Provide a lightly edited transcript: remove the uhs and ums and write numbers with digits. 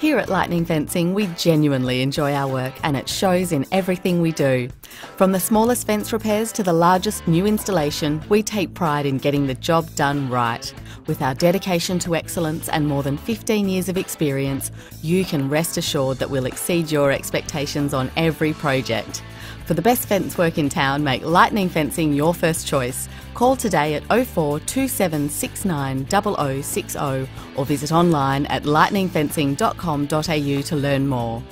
Here at Lightning Fencing, we genuinely enjoy our work, and it shows in everything we do. From the smallest fence repairs to the largest new installation, we take pride in getting the job done right. With our dedication to excellence and more than 15 years of experience, you can rest assured that we'll exceed your expectations on every project. For the best fence work in town, make Lightning Fencing your first choice. Call today at 0427690060 or visit online at lightningfencing.com.au to learn more.